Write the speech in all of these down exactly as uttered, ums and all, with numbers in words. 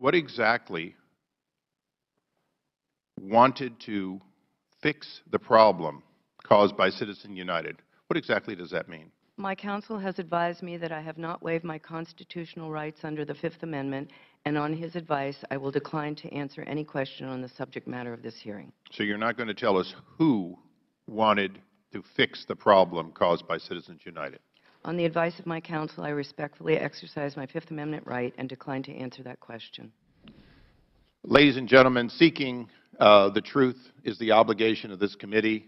what exactly wanted to fix the problem caused by Citizens United? What exactly does that mean? My counsel has advised me that I have not waived my constitutional rights under the Fifth Amendment, and on his advice, I will decline to answer any question on the subject matter of this hearing. So you're not going to tell us who wanted to fix the problem caused by Citizens United? On the advice of my counsel, I respectfully exercise my Fifth Amendment right and decline to answer that question. Ladies and gentlemen, seeking uh, the truth is the obligation of this committee.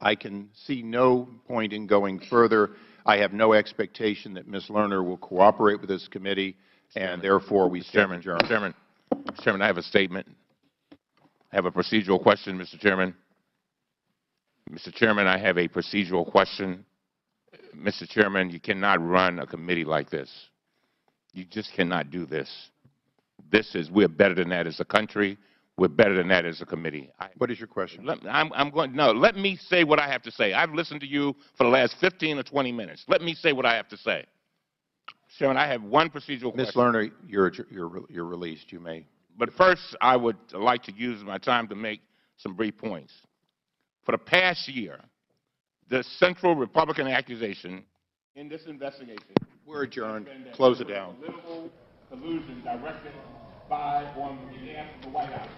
I can see no point in going further. I have no expectation that Miz Lerner will cooperate with this committee, Chairman, and therefore we stand adjourned. Chairman, Chairman, I have a statement. I have a procedural question, Mister Chairman. Mister Chairman, I have a procedural question. Mister Chairman, you cannot run a committee like this. You just cannot do this. This is, we're better than that as a country. We're better than that as a committee. I, what is your question? Let, I'm, I'm going, no, let me say what I have to say. I've listened to you for the last fifteen or twenty minutes. Let me say what I have to say. Chairman, I have one procedural Miz question. Miz Lerner, you're, you're, you're released. You may. But first, I would like to use my time to make some brief points. For the past year, the central Republican accusation in this investigation. We're adjourned. Close it down. Political collusion directed by on behalf of the White House.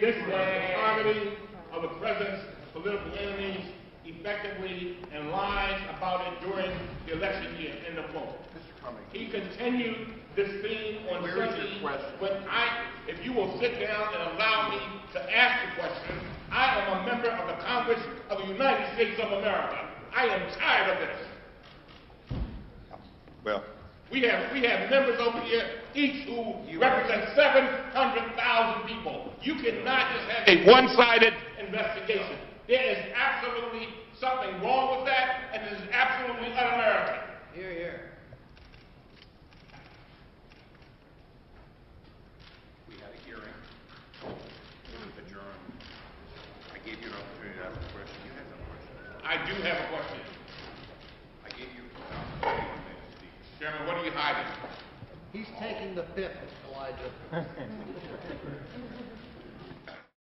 This was the targeting of the President's political enemies effectively and lies about it during the election year in the fall. He continued this theme on Sunday, but I, if you will sit down and allow me to ask the question, I am a member of the Congress of the United States of America. I am tired of this. Well, we have, we have members over here, each who represents seven hundred thousand people. You cannot just have a one-sided investigation. There is absolutely something wrong with that, and it is absolutely un-American. Hear, hear. We had a hearing. It was adjourned. I gave you an opportunity to ask a question. You had no question. I do have a question. I gave you a question. Chairman, what are you hiding? He's taking the fifth, Elijah.